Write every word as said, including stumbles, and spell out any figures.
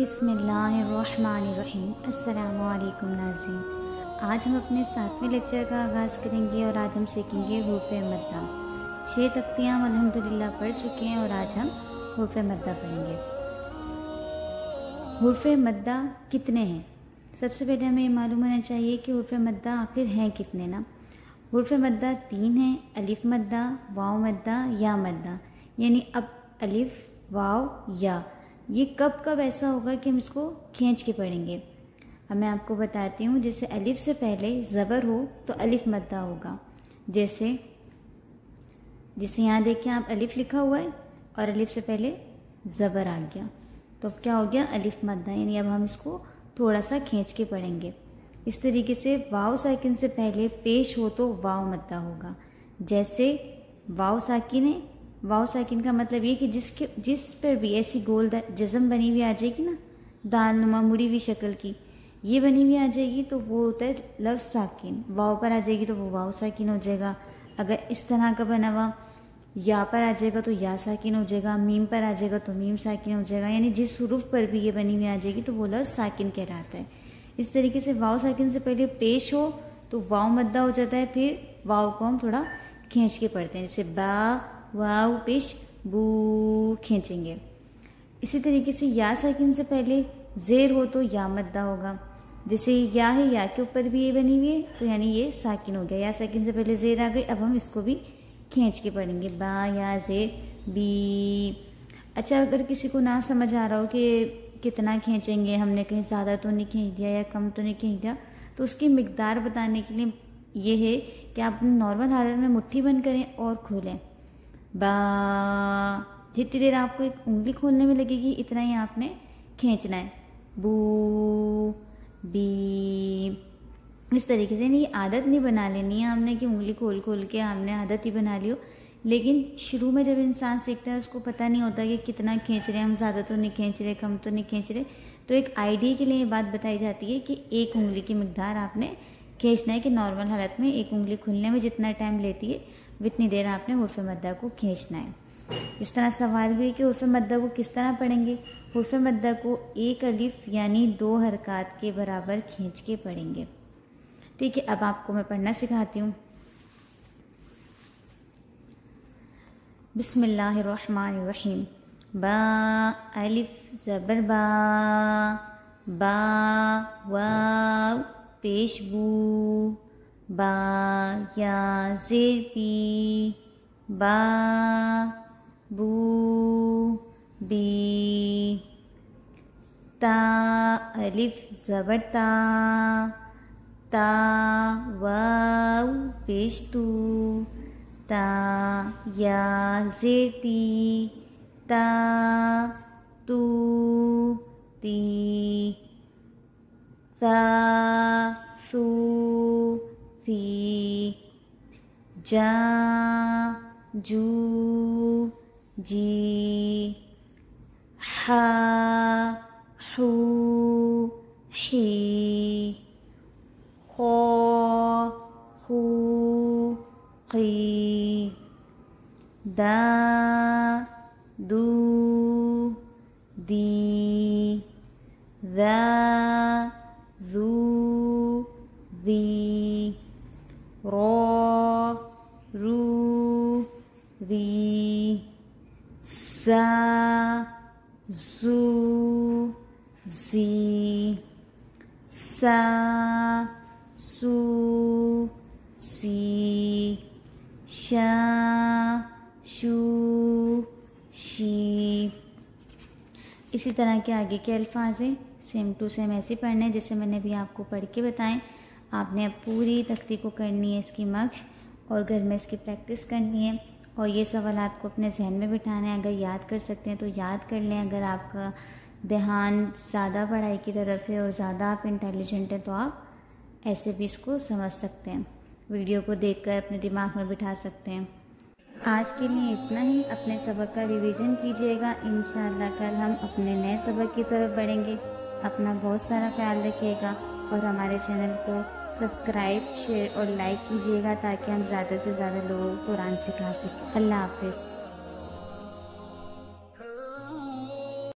बिस्मिल्लाहिर्रहमानिर्रहीम। अस्सलामुअलैकुम नाज़रीन, आज हम अपने सातवें लेक्चर का आगाज़ करेंगे और आज हम सीखेंगे हुरूफ़े मद्दा। छः तख्तियाँ हम अल्हम्दुलिल्लाह पढ़ चुके हैं और आज हम हुरूफ़े मद्दा पढ़ेंगे। हुरूफ़े मद्दा कितने हैं? सबसे पहले हमें ये मालूम होना चाहिए कि हुरूफ़े मद्दा आखिर हैं कितने ना। हुरूफ़े मद्दा तीन हैं, अलिफ मद्दा, वाव मद्दा, या मद्दा, यानी अब अलिफ वाव या। ये कब कब ऐसा होगा कि हम इसको खींच के पढ़ेंगे, मैं आपको बताती हूँ। जैसे अलिफ से पहले ज़बर हो तो अलिफ मद्दा होगा। जैसे जैसे यहाँ देखिए, आप अलिफ लिखा हुआ है और अलिफ से पहले ज़बर आ गया, तो अब क्या हो गया? अलिफ मद्दा, यानी अब हम इसको थोड़ा सा खींच के पढ़ेंगे। इस तरीके से वाव साकिन से पहले पेश हो तो वाव मद्दा होगा। जैसे वाव साकिन है, वाव साकिन का मतलब ये कि जिसके जिस पर भी ऐसी गोल जज़म बनी हुई आ जाएगी ना, दानुमा मुड़ी हुई शक्ल की, ये बनी हुई आ जाएगी तो वो होता है लफ्ज़ साकिन। वाव पर आ जाएगी तो वो वाव साकिन हो जाएगा। अगर इस तरह का बना हुआ या पर आ जाएगा तो या साकिन हो जाएगा। मीम पर आ जाएगा तो मीम साकिन हो जाएगा। यानी जिस हुरूफ पर भी ये बनी हुई आ जाएगी तो वो लफ्ज़ साकिन कहलाता है। इस तरीके से वाव साकिन से पहले पेश हो तो वाव मद्दा हो जाता है। फिर वाव को हम थोड़ा खींच के पढ़ते हैं, जैसे बा वाव पेश बू खींचेंगे। इसी तरीके से या साकिन से पहले ज़ेर हो तो या मद्दा होगा। जैसे या है, या के ऊपर भी ये बनी हुई है तो यानी ये साकिन हो गया। या साकिन से पहले ज़ेर आ गई, अब हम इसको भी खींच के पढ़ेंगे, बा या ज़ेर बी। अच्छा, अगर किसी को ना समझ आ रहा हो कि कितना खींचेंगे, हमने कहीं ज़्यादा तो नहीं खींच दिया या कम तो नहीं खींच दिया, तो उसकी मिकदार बताने के लिए ये है कि आप नॉर्मल हालत में मुट्ठी बंद करें और खोलें। बा, जितनी देर आपको एक उंगली खोलने में लगेगी इतना ही आपने खींचना है। बू बी, इस तरीके से। नहीं, आदत नहीं बना लेनी है हमने कि उंगली खोल खोल के हमने आदत ही बना ली हो, लेकिन शुरू में जब इंसान सीखता है उसको पता नहीं होता कि कितना खींच रहे हैं हम, ज़्यादा तो नहीं खींच रहे, कम तो नहीं खींच रहे। तो एक आइडिया के लिए ये बात बताई जाती है कि एक उंगली की मकदार आपने खींचना है, कि नॉर्मल हालत में एक उंगली खुलने में जितना टाइम लेती है इतनी देर आपने हुरूफ़े मद्दा को खींचना है। इस तरह सवाल भी है कि हुरूफ़े मद्दा को किस तरह पढ़ेंगे। हुरूफ़े मद्दा को एक अलिफ यानी दो हरकत के बराबर खींच के पढ़ेंगे। ठीक है, अब आपको मैं पढ़ना सिखाती हूँ। बिस्मिल्लाहिर्रहमानिर्रहीम। बा अलिफ ज़बर बा, बा वाव पेश बू, बा या ज़ेर पी, बा बू बी। ता अलिफ ज़बर ता, ता वाव पेश तू, ता या ज़ेर ती, ता तू ती। ता सू सी, जा जू जी, हा हू ही, खो खू खी, दा दू दी, दा रू दी, रो रू री, सा जू जी, सा सू सी, शा शू शी। इसी तरह के आगे के अल्फाज हैं, सेम टू सेम ऐसे पढ़ने हैं जैसे मैंने भी आपको पढ़ के बताएं। आपने अब पूरी तख्ती को करनी है इसकी मक्श और घर में इसकी प्रैक्टिस करनी है, और ये सवाल आपको अपने जहन में बिठाना है। अगर याद कर सकते हैं तो याद कर लें, अगर आपका ध्यान ज़्यादा पढ़ाई की तरफ है और ज़्यादा आप इंटेलिजेंट हैं तो आप ऐसे भी इसको समझ सकते हैं, वीडियो को देखकर अपने दिमाग में बिठा सकते हैं। आज के लिए इतना ही। अपने सबक का रिवीजन कीजिएगा, इंशाल्लाह कल हम अपने नए सबक की तरफ बढ़ेंगे। अपना बहुत सारा ख्याल रखिएगा और हमारे चैनल को सब्सक्राइब, शेयर और लाइक कीजिएगा ताकि हम ज़्यादा से ज़्यादा लोगों को कुरान सिखा सकें। अल्लाह हाफिज़।